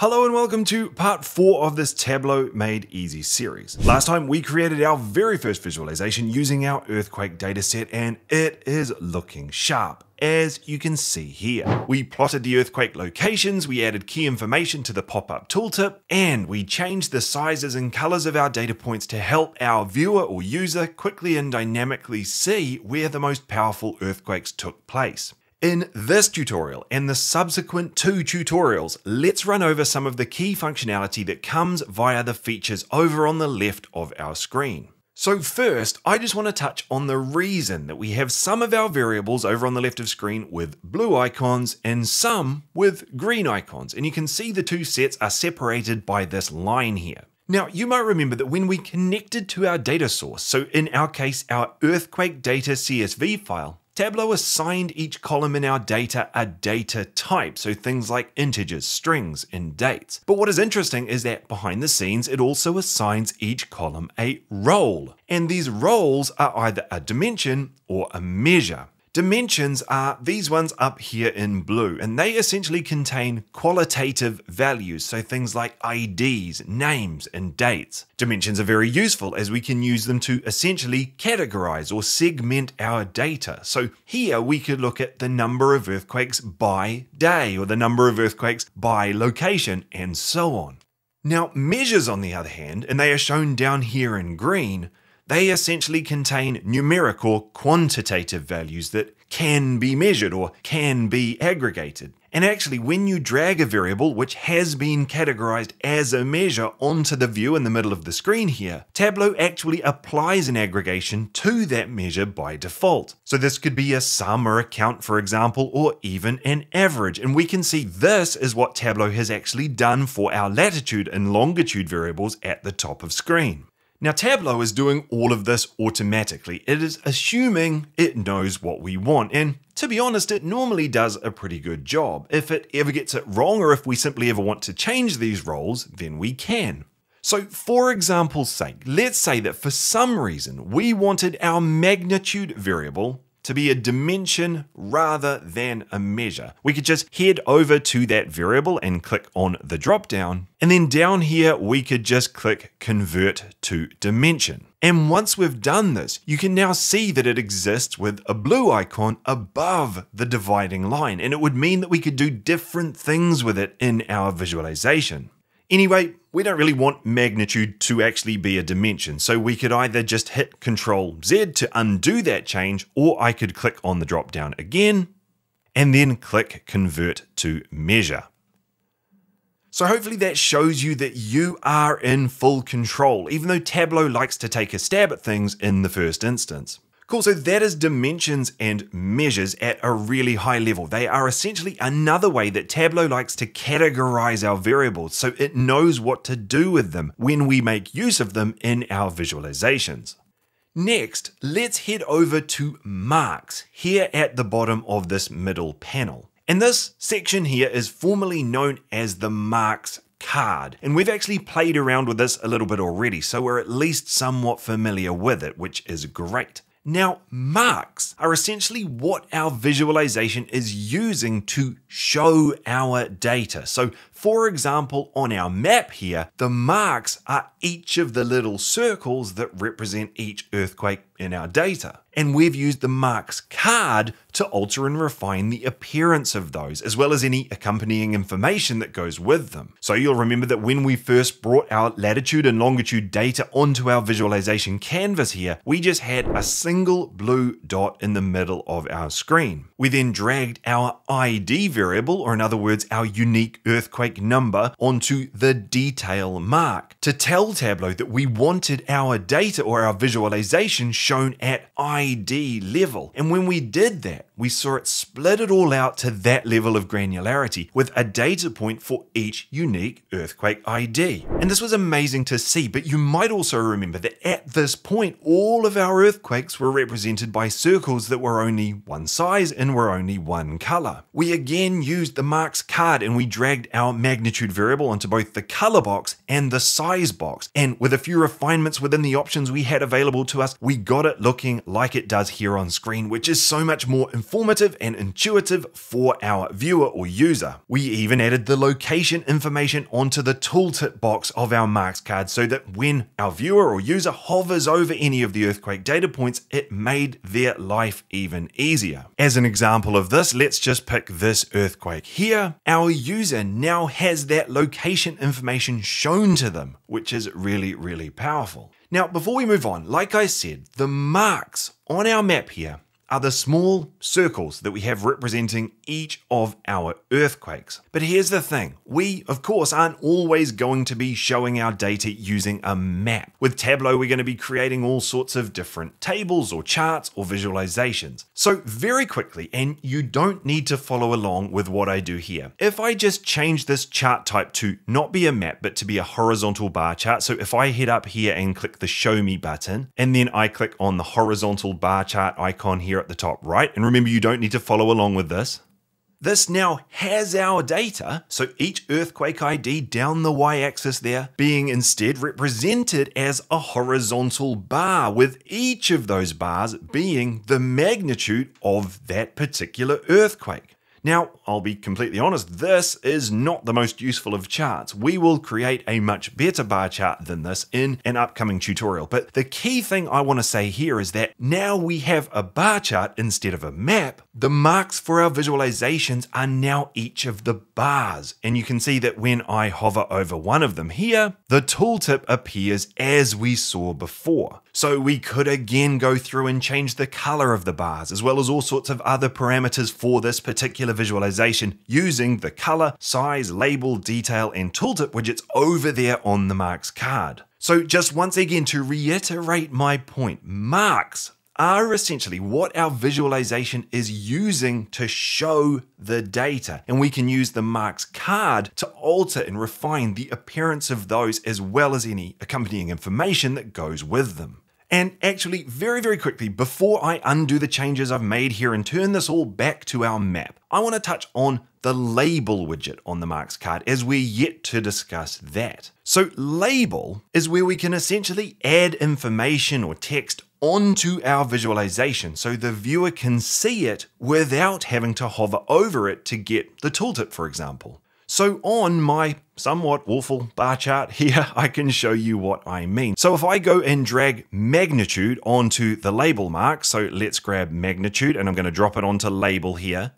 Hello and welcome to part 4 of this Tableau Made Easy series. Last time we created our very first visualization using our earthquake dataset, and it is looking sharp, as you can see here. We plotted the earthquake locations, we added key information to the pop-up tooltip, and we changed the sizes and colors of our data points to help our viewer or user quickly and dynamically see where the most powerful earthquakes took place. In this tutorial and the subsequent 2 tutorials, let's run over some of the key functionality that comes via the features over on the left of our screen. So first, I just want to touch on the reason that we have some of our variables over on the left of screen with blue icons and some with green icons. And you can see the 2 sets are separated by this line here. Now, you might remember that when we connected to our data source, so in our case, our earthquake data CSV file, Tableau assigned each column in our data a data type, so things like integers, strings, and dates. But what is interesting is that behind the scenes, it also assigns each column a role. And these roles are either a dimension or a measure. Dimensions are these ones up here in blue, and they essentially contain qualitative values, so things like IDs, names, and dates. Dimensions are very useful as we can use them to essentially categorize or segment our data. So here we could look at the number of earthquakes by day or the number of earthquakes by location and so on. Now, measures on the other hand, and they are shown down here in green, they essentially contain numeric or quantitative values that can be measured or can be aggregated. And actually, when you drag a variable which has been categorized as a measure onto the view in the middle of the screen here, Tableau actually applies an aggregation to that measure by default. So this could be a sum or a count, for example, or even an average. And we can see this is what Tableau has actually done for our latitude and longitude variables at the top of screen. Now, Tableau is doing all of this automatically. It is assuming it knows what we want, and to be honest, it normally does a pretty good job. If it ever gets it wrong, or if we simply ever want to change these roles, then we can. So for example's sake, let's say that for some reason we wanted our magnitude variable to be a dimension rather than a measure. We could just head over to that variable and click on the drop-down. And then down here, we could just click Convert to Dimension. And once we've done this, you can now see that it exists with a blue icon above the dividing line. And it would mean that we could do different things with it in our visualization. Anyway, we don't really want magnitude to actually be a dimension, so we could either just hit Ctrl-Z to undo that change, or I could click on the drop-down again, and then click Convert to Measure. So hopefully that shows you that you are in full control, even though Tableau likes to take a stab at things in the first instance. Cool, so that is dimensions and measures at a really high level. They are essentially another way that Tableau likes to categorize our variables so it knows what to do with them when we make use of them in our visualizations. Next, let's head over to marks here at the bottom of this middle panel. And this section here is formerly known as the marks card, and we've actually played around with this a little bit already, so we're at least somewhat familiar with it, which is great. Now, marks are essentially what our visualization is using to show our data. So, for example, on our map here, the marks are each of the little circles that represent each earthquake in our data. And we've used the marks card to alter and refine the appearance of those, as well as any accompanying information that goes with them. So you'll remember that when we first brought our latitude and longitude data onto our visualization canvas here, we just had a single blue dot in the middle of our screen. We then dragged our ID variable, or in other words, our unique earthquake number, onto the detail mark to tell Tableau that we wanted our data or our visualization shown at ID level. And when we did that, we saw it split it all out to that level of granularity with a data point for each unique earthquake ID. And this was amazing to see, but you might also remember that at this point, all of our earthquakes were represented by circles pixels that were only one size and were only one color. We again used the marks card and we dragged our magnitude variable onto both the color box and the size box. And with a few refinements within the options we had available to us, we got it looking like it does here on screen, which is so much more informative and intuitive for our viewer or user. We even added the location information onto the tooltip box of our marks card so that when our viewer or user hovers over any of the earthquake data points, it made their life even easier. As an example of this, let's just pick this earthquake here. Our user now has that location information shown to them, which is really, really powerful. Now, before we move on, like I said, the marks on our map here are the small circles that we have representing each of our earthquakes. But here's the thing, we of course aren't always going to be showing our data using a map. With Tableau, we're going to be creating all sorts of different tables or charts or visualizations. So very quickly, and you don't need to follow along with what I do here. If I just change this chart type to not be a map, but to be a horizontal bar chart. So if I head up here and click the show me button, and then I click on the horizontal bar chart icon here at the top right, and remember you don't need to follow along with this. This now has our data, so each earthquake ID down the y-axis there being instead represented as a horizontal bar, with each of those bars being the magnitude of that particular earthquake. Now, I'll be completely honest, this is not the most useful of charts. We will create a much better bar chart than this in an upcoming tutorial. But the key thing I want to say here is that now we have a bar chart instead of a map. The marks for our visualizations are now each of the bars. And you can see that when I hover over one of them here, the tooltip appears as we saw before. So we could again go through and change the color of the bars, as well as all sorts of other parameters for this particular visualization using the color, size, label, detail, and tooltip widgets over there on the marks card. So just once again, to reiterate my point, marks are essentially what our visualization is using to show the data. And we can use the marks card to alter and refine the appearance of those, as well as any accompanying information that goes with them. And actually, very, very quickly, before I undo the changes I've made here and turn this all back to our map, I want to touch on the label widget on the marks card, as we're yet to discuss that. So label is where we can essentially add information or text onto our visualization so the viewer can see it without having to hover over it to get the tooltip, for example. So on my somewhat awful bar chart here, I can show you what I mean. So if I go and drag magnitude onto the label mark, so let's grab magnitude and I'm going to drop it onto label here,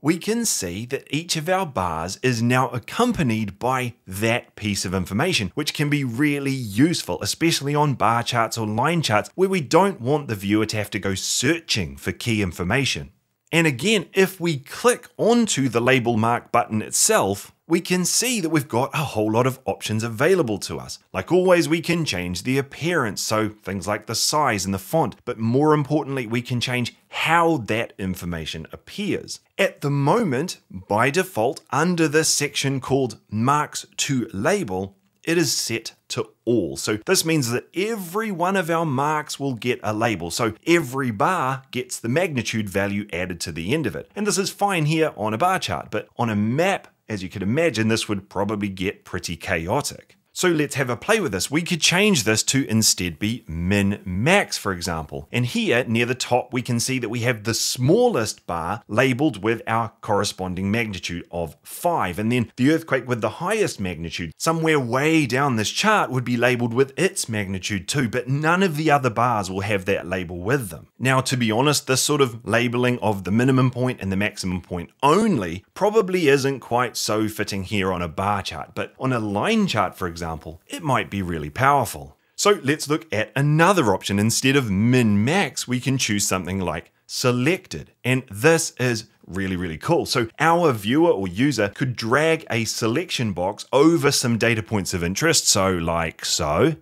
we can see that each of our bars is now accompanied by that piece of information, which can be really useful, especially on bar charts or line charts where we don't want the viewer to have to go searching for key information. And again, if we click onto the label mark button itself, we can see that we've got a whole lot of options available to us. Like always, we can change the appearance, so things like the size and the font, but more importantly, we can change how that information appears. At the moment, by default, under this section called Marks to Label, it is set to all. So this means that every one of our marks will get a label. So every bar gets the magnitude value added to the end of it. And this is fine here on a bar chart, but on a map, as you could imagine, this would probably get pretty chaotic. So let's have a play with this. We could change this to instead be min max, for example. And here near the top, we can see that we have the smallest bar labeled with our corresponding magnitude of 5. And then the earthquake with the highest magnitude, somewhere way down this chart, would be labeled with its magnitude too, but none of the other bars will have that label with them. Now, to be honest, this sort of labeling of the minimum point and the maximum point only probably isn't quite so fitting here on a bar chart, but on a line chart, for example, it might be really powerful. So let's look at another option. Instead of min-max, we can choose something like selected. And this is really, really cool. So our viewer or user could drag a selection box over some data points of interest, so like so.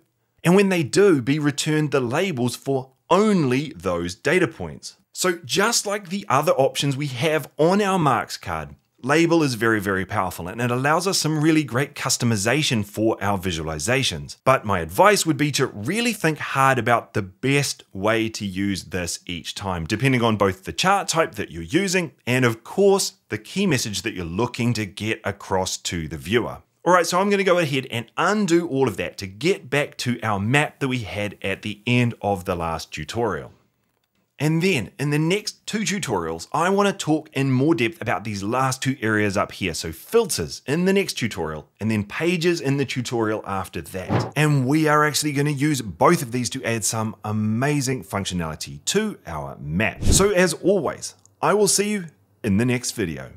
And when they do, be returned the labels for only those data points. So just like the other options we have on our marks card, Label is very, very powerful, and it allows us some really great customization for our visualizations. But my advice would be to really think hard about the best way to use this each time, depending on both the chart type that you're using and, of course, the key message that you're looking to get across to the viewer. All right, so I'm gonna go ahead and undo all of that to get back to our map that we had at the end of the last tutorial. And then in the next two tutorials, I want to talk in more depth about these last two areas up here. So filters in the next tutorial, and then pages in the tutorial after that. And we are actually going to use both of these to add some amazing functionality to our map. So as always, I will see you in the next video.